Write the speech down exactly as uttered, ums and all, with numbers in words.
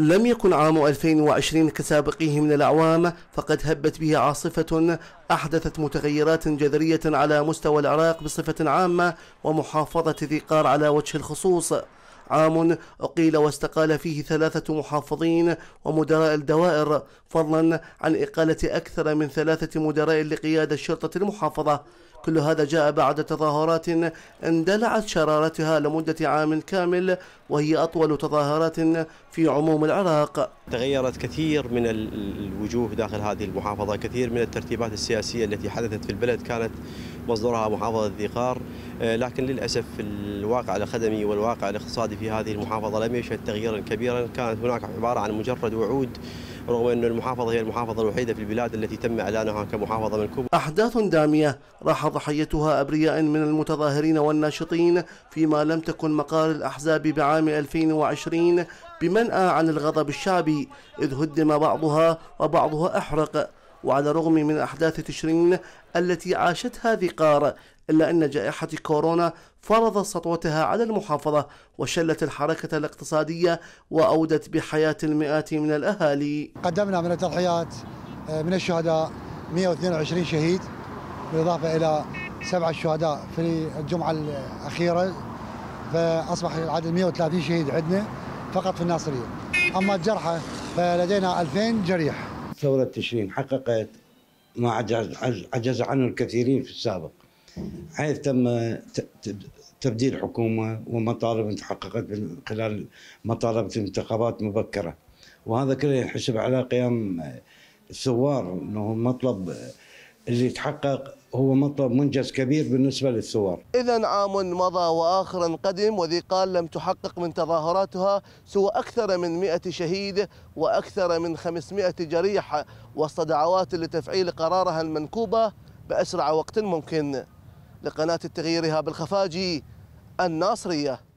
لم يكن عام ألفين وعشرين كسابقيه من الأعوام، فقد هبت به عاصفة أحدثت متغيرات جذرية على مستوى العراق بصفة عامة ومحافظة ذي قار على وجه الخصوص. عام أقيل واستقال فيه ثلاثة محافظين ومدراء الدوائر، فضلا عن إقالة أكثر من ثلاثة مدراء لقيادة شرطة المحافظة. كل هذا جاء بعد تظاهرات اندلعت شرارتها لمدة عام كامل، وهي أطول تظاهرات في عموم العراق. تغيرت كثير من الوجوه داخل هذه المحافظة، كثير من الترتيبات السياسية التي حدثت في البلد كانت مصدرها محافظة ذي قار، لكن للأسف الواقع الخدمي والواقع الاقتصادي في هذه المحافظة لم يشهد تغييرا كبيرا. كانت هناك عبارة عن مجرد وعود، رغم أن المحافظة هي المحافظة الوحيدة في البلاد التي تم إعلانها كمحافظة من الكبرى. أحداث دامية راح ضحيتها أبرياء من المتظاهرين والناشطين، فيما لم تكن مقار الأحزاب بعام ألفين وعشرين بمنأى عن الغضب الشعبي، إذ هدم بعضها وبعضها أحرق. وعلى الرغم من أحداث تشرين التي عاشتها ذي قار، إلا أن جائحة كورونا فرضت سطوتها على المحافظة وشلت الحركة الاقتصادية وأودت بحياة المئات من الأهالي. قدمنا من التضحيات من الشهداء مئة واثنين وعشرين شهيد، بالإضافة إلى سبعة شهداء في الجمعة الأخيرة، فأصبح العدد مئة وثلاثين شهيد عندنا فقط في الناصرية. أما الجرحى فلدينا ألفين جريح. ثورة تشرين حققت ما عجز عنه الكثيرين في السابق، حيث تم تبديل حكومة ومطالب تحققت من خلال مطالبة انتخابات مبكرة، وهذا كله ينحسب على قيام الثوار، أنه المطلب اللي يتحقق هو مطلب منجز كبير بالنسبة للثوار. إذا عام مضى وآخر قدم، وذي قار لم تحقق من تظاهراتها سوى أكثر من مئة شهيد وأكثر من خمسمئة جريح، وسط دعوات لتفعيل قرارها المنكوبة بأسرع وقت ممكن. لقناة التغيير، هاب الخفاجي، الناصرية.